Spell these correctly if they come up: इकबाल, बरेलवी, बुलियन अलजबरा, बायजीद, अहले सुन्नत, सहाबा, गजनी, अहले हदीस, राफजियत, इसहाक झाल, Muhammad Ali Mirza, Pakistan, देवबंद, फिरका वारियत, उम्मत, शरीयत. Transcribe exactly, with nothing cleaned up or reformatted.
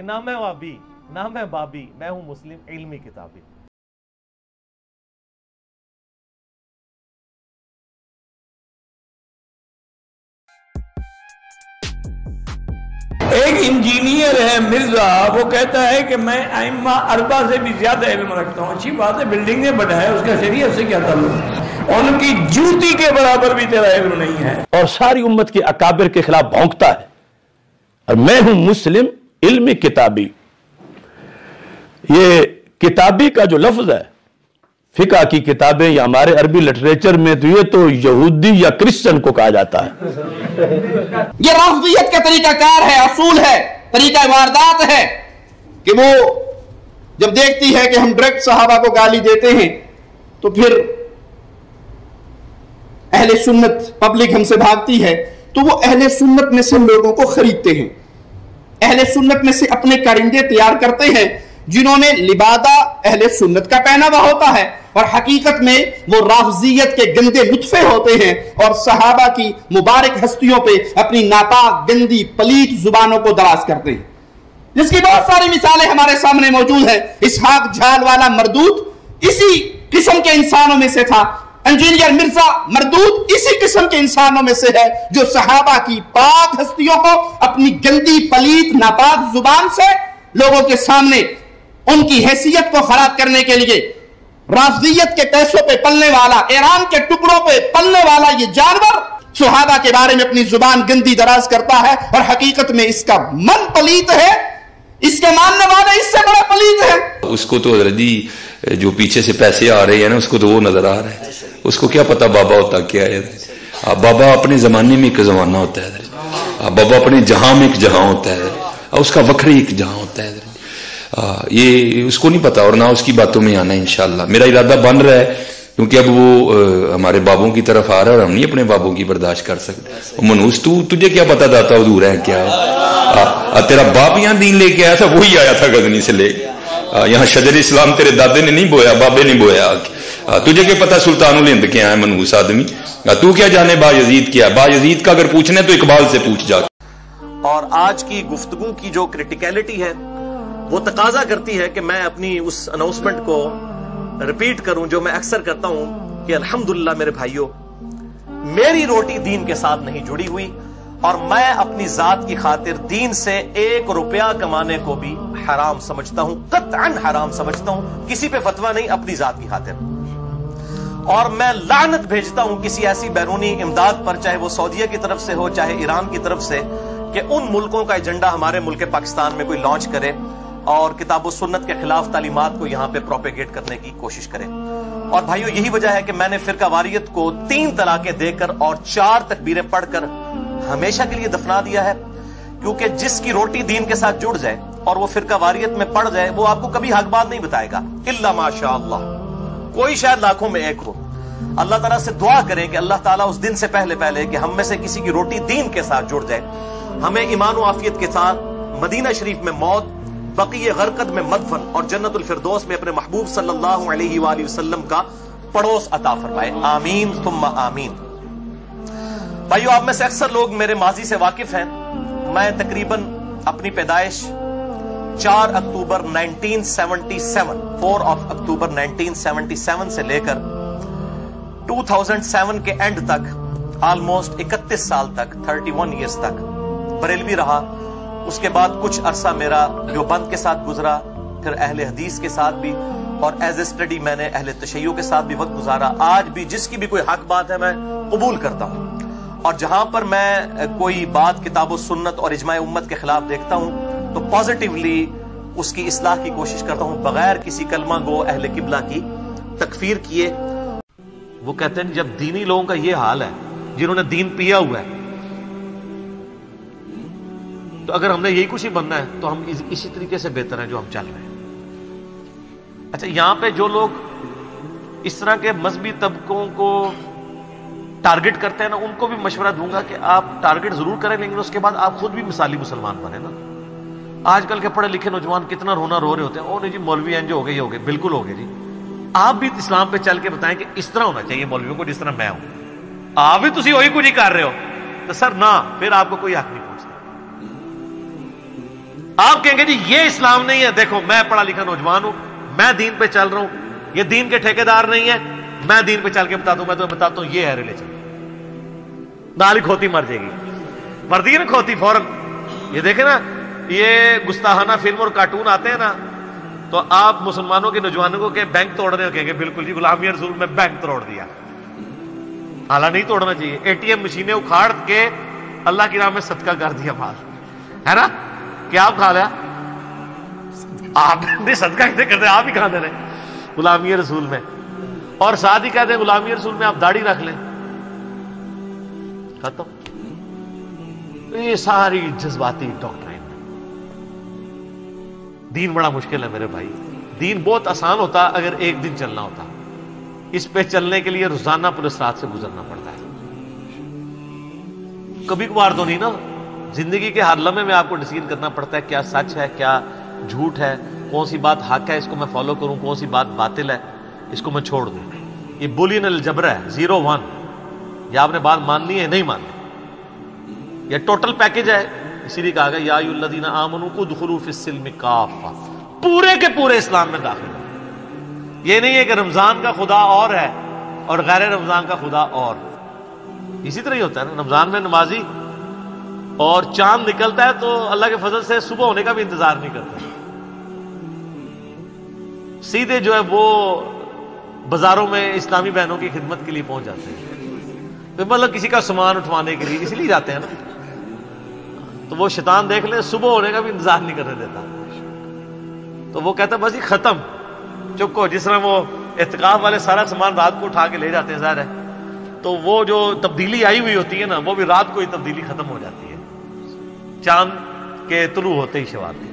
कि ना मैं वाबी ना मैं बाबी, मैं हूँ मुस्लिम इल्मी किताबी। एक इंजीनियर है मिर्जा, वो कहता है कि मैं आइम्मा अरबा से भी ज्यादा इल्म रखता हूँ। अच्छी बात है, बिल्डिंगें बनाए, उसका शरीयत से क्या ताल्लुक? उनकी जूती के बराबर भी तेरा इल्म नहीं है। और सारी उम्मत के अकाबिर के खिलाफ भौंकता है, और मैं हूं मुस्लिम इल्मी किताबी। ये किताबी का जो लफ्ज है, फिका की किताबें या हमारे अरबी लिटरेचर में, तो ये तो यहूदी या क्रिश्चियन को कहा जाता है। ये रफदियत का तरीकाकार है, असूल है, तरीका वारदात है कि वो जब देखती है कि हम डायरेक्ट सहाबा को गाली देते हैं तो फिर अहले सुन्नत पब्लिक हमसे भागती है, तो वो अहले सुन्नत में से लोगों को खरीदते हैं, अहले सुन्नत में से अपने कारिंदे तैयार करते हैं जिन्होंने लिबादा अहले सुन्नत का पहनावा होता है, और हकीकत में वो राफजियत के गंदे लुत्फे होते हैं और सहाबा की मुबारक हस्तियों पे अपनी नापाक गंदी पलीत जुबानों को दराज करते हैं, जिसकी बहुत सारी मिसालें हमारे सामने मौजूद है। इसहाक झाल वाला मरदूत इसी किस्म के इंसानों में से था, इंजीनियर मिर्जा मरदूत इसी किस्म के इंसानों में से है जो सहाबा की पाक हस्तियों को अपनी गंदी पलीत नापाक जुबान से लोगों के सामने उनकी हैसियत को खराब करने के लिए, राफजियत के पैसों पे पलने वाला, ईरान के टुकड़ों पे पलने वाला ये जानवर सुहाबा के बारे में अपनी जुबान गंदी दराज करता है, और हकीकत में इसका मन पलीत है, इसके मानने वाला इससे बड़ा पलीत है। उसको तो रजी जो पीछे से पैसे आ रहे हैं ना, उसको तो वो नजर आ रहा है, उसको क्या पता बाबा होता क्या है। बाबा अपने जमाने में एक जमाना होता है, बाबा अपने जहां में एक जहां होता है, और उसका वखरे एक जहां होता है। आ, ये उसको नहीं पता, और ना उसकी बातों में आना। इंशाल्लाह मेरा इरादा बन रहा है, क्योंकि अब वो आ, हमारे बाबों की तरफ आ रहा है, और हम नहीं अपने बाबों की बर्दाश्त कर सकते। मनूस तू तुझे क्या पता दाता हजूर है क्या? आ, आ, तेरा बाप यहाँ दीन लेके आया था, वही आया था गजनी से ले। यहाँ शजर इस्लाम तेरे दादे ने नहीं बोया, बाबे ने बोया। आ, तुझे क्या पता सुल्तानुल हिंद क्या है मनूस आदमी? आ, तू क्या जाने बायजीद क्या है? बायजीद का अगर पूछना है तो इकबाल से पूछ जा। और आज की गुफ्तगू की जो क्रिटिकलिटी है वो तकाजा करती है कि मैं अपनी उस अनाउंसमेंट को रिपीट करूं जो मैं अक्सर करता हूं कि अल्हम्दुलिल्लाह मेरे भाइयों, मेरी रोटी दीन के साथ नहीं जुड़ी हुई, और मैं अपनी जात की खातिर दीन से एक रुपया कमाने को भी हराम समझता हूं, कतअन हराम समझता हूं। किसी पे फतवा नहीं, अपनी जात की खातिर। और मैं लानत भेजता हूं किसी ऐसी बैरूनी इमदाद पर, चाहे वो सऊदीया की तरफ से हो, चाहे ईरान की तरफ से, कि उन मुल्कों का एजेंडा हमारे मुल्क पाकिस्तान में कोई लॉन्च करे और किताब व सुन्नत के खिलाफ तालीमात को यहाँ पे प्रोपेगेट करने की कोशिश करें। और भाइयों, यही वजह है कि मैंने फिरका वारियत को तीन तलाकें देकर और चार तकबीरें पढ़कर हमेशा के लिए दफना दिया है, क्योंकि जिसकी रोटी दीन के साथ जुड़ जाए और वो फिरका वारियत में पड़ जाए, वो आपको कभी हक बात नहीं बताएगा, इल्ला माशाअल्लाह, कोई शायद लाखों में एक हो। अल्लाह ताला से दुआ करें कि अल्लाह ताला उस दिन से पहले पहले कि हम में से किसी की रोटी दीन के साथ जुड़ जाए, हमें ईमान व आफियत के साथ मदीना शरीफ में मौत, बकिये गरकत में मदफन और जन्नतुल फिरदौस में अपने महबूब सल्लल्लाहु अलैहि वसल्लम का पड़ोस अता फरमाए। आमीन तुम्मा आमीन। भाइयों, आप में से अक्सर लोग मेरे माजी से वाकिफ हैं। मैं तकरीबन अपनी पैदाइश चार अक्टूबर नाइनटीन सेवेंटी सेवन, चार अक्टूबर नाइनटीन सेवेंटी सेवन से लेकर दो हज़ार सात के एंड तक, ऑलमोस्ट इकतीस साल तक, इकतीस इयर्स तक बरेलवी रहा। उसके बाद कुछ अरसा मेरा देवबंद के साथ गुजरा, फिर अहले हदीस के साथ भी, और एज ए स्टडी मैंने अहले तशय्यो के साथ भी वक्त गुजारा। आज भी जिसकी भी कोई हक बात है मैं कबूल करता हूँ, और जहां पर मैं कोई बात किताब सुन्नत और इजमा उम्मत के खिलाफ देखता हूँ तो पॉजिटिवली उसकी इसलाह की कोशिश करता हूँ, बगैर किसी कलमा गो अहले किबला की तकफीर किए। वो कहते हैं जब दीनी लोगों का ये हाल है जिन्होंने दीन पिया हुआ है, तो अगर हमने यही कुछ ही बनना है तो हम इस, इसी तरीके से बेहतर है जो हम चल रहे हैं। अच्छा, यहां पे जो लोग इस तरह के मजहबी तबकों को टारगेट करते हैं ना, उनको भी मशवरा दूंगा कि आप टारगेट जरूर करें, लेकिन उसके बाद आप खुद भी मिसाली मुसलमान बने ना। आजकल के पढ़े लिखे नौजवान कितना रोना रो रहे होते हैं, ओ नहीं जी मौलवी एंजो हो गए, हो गए, बिल्कुल हो गए जी। आप भी इस्लाम पे चल के बताएं कि इस तरह होना चाहिए मौलवियों को जिस तरह मैं हूं, आप भी तुम वही कुछ ही कर रहे हो तो सर ना, फिर आपको कोई हक नहीं। आप कहेंगे जी ये इस्लाम नहीं है, देखो मैं पढ़ा लिखा नौजवान हूं, मैं दीन पे चल रहा हूं, ये दीन के ठेकेदार नहीं है, मैं दीन पे चल के बता दूं, मैं तुम्हें बताता हूं ये है रिलीजन। नाली खोती मर जाएगी, मरती है ना खोती फौरन। ये देखे ना ये गुस्ताहाना फिल्म और कार्टून आते हैं ना, तो आप मुसलमानों के नौजवानों को के बैंक तोड़ रहे हो, कहेंगे बिल्कुल जी गुलामी और जुल्म में बैंक तोड़ दिया। हालांकि नहीं तोड़ना चाहिए, एटीएम मशीनें उखाड़ के अल्लाह के नाम में सदका कर दिया माल, है ना? क्या आप खा लिया? आप नहीं सदका कितने करते, आप ही खा दे रहे गुलामी रसूल में। और साथ ही कहते हैं गुलामी रसूल में आप दाढ़ी रख लें, खत्म। ये सारी जज्बाती डॉक्ट्रिन। दीन बड़ा मुश्किल है मेरे भाई, दीन बहुत आसान होता अगर एक दिन चलना होता, इस पे चलने के लिए रोजाना पुलिस रात से गुजरना पड़ता है। कभी कभार तो नहीं ना, जिंदगी के हर लम्हे में आपको डिसीजन करना पड़ता है क्या सच है क्या झूठ है, कौन सी बात हक है इसको मैं फॉलो करूं, कौन सी बात बातिल है इसको मैं छोड़ दूं। ये बुलियन अलजबरा है, जीरो वन, ये आपने बात माननी है नहीं माननी, यह टोटल पैकेज है। इसीलिए कहा गया यादीना आमनू को पूरे के पूरे इस्लाम में दाखिल। ये नहीं है कि रमजान का खुदा और है और गैर रमजान का खुदा और, इसी तरह ही होता है ना। रमजान में नमाजी और चांद निकलता है तो अल्लाह के फजल से सुबह होने का भी इंतजार नहीं करता, सीधे जो है वो बाजारों में इस्लामी बहनों की खिदमत के लिए पहुंच जाते हैं, तो मतलब किसी का सामान उठवाने के लिए इसलिए जाते हैं ना। तो वो शैतान देख ले सुबह होने का भी इंतजार नहीं करने देता, तो वो कहता बस ये खत्म चुप को। जिस तरह वो एहतिकाफ वाले सारा सामान रात को उठा के ले जाते हैं, ज़ाहिर है तो वो जो तब्दीली आई हुई होती है ना, वो भी रात को ही तब्दीली खत्म हो जाती है, चांद के तुलू होते ही शवाब।